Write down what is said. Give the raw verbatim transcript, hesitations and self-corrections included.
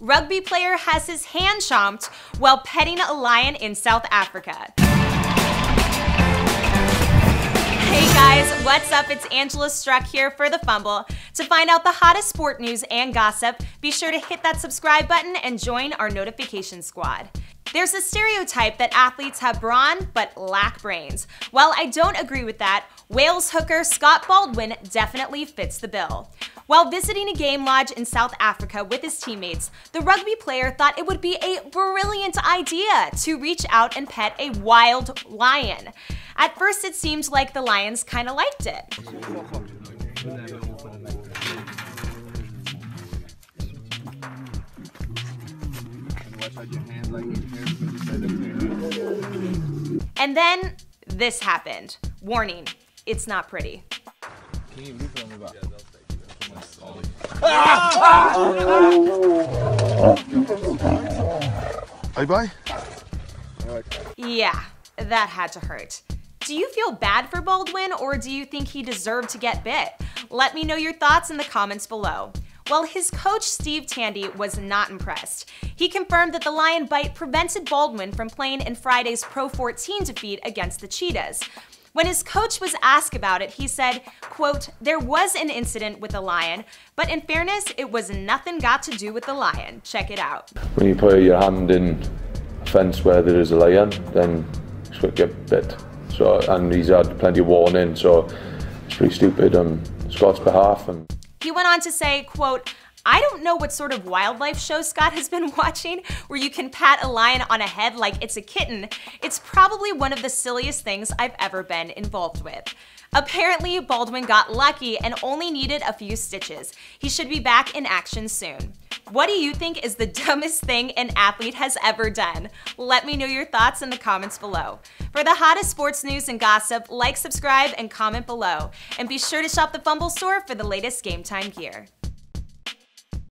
Rugby player has his hand chomped while petting a lion in South Africa. Hey guys, what's up? It's Angela Strzok here for The Fumble. To find out the hottest sport news and gossip, be sure to hit that subscribe button and join our notification squad. There's a stereotype that athletes have brawn but lack brains. While I don't agree with that, Wales hooker Scott Baldwin definitely fits the bill. While visiting a game lodge in South Africa with his teammates, the rugby player thought it would be a brilliant idea to reach out and pet a wild lion. At first it seemed like the lions kind of liked it. And then this happened. Warning, it's not pretty. Bye-bye. Yeah, that had to hurt. Do you feel bad for Baldwin, or do you think he deserved to get bit? Let me know your thoughts in the comments below. Well, his coach, Steve Tandy, was not impressed. He confirmed that the lion bite prevented Baldwin from playing in Friday's Pro fourteen defeat against the Cheetahs. When his coach was asked about it, he said, quote, "There was an incident with a lion, but in fairness, it was nothing got to do with the lion. Check it out. When you put your hand in a fence where there is a lion, then it's going to get bit. So, and he's had plenty of warning, so it's pretty stupid on Scott's behalf. And he went on to say, quote, "I don't know what sort of wildlife show Scott has been watching where you can pat a lion on a head like it's a kitten. It's probably one of the silliest things I've ever been involved with." Apparently, Baldwin got lucky and only needed a few stitches. He should be back in action soon. What do you think is the dumbest thing an athlete has ever done? Let me know your thoughts in the comments below. For the hottest sports news and gossip, like, subscribe, and comment below. And be sure to shop the Fumble store for the latest game time gear.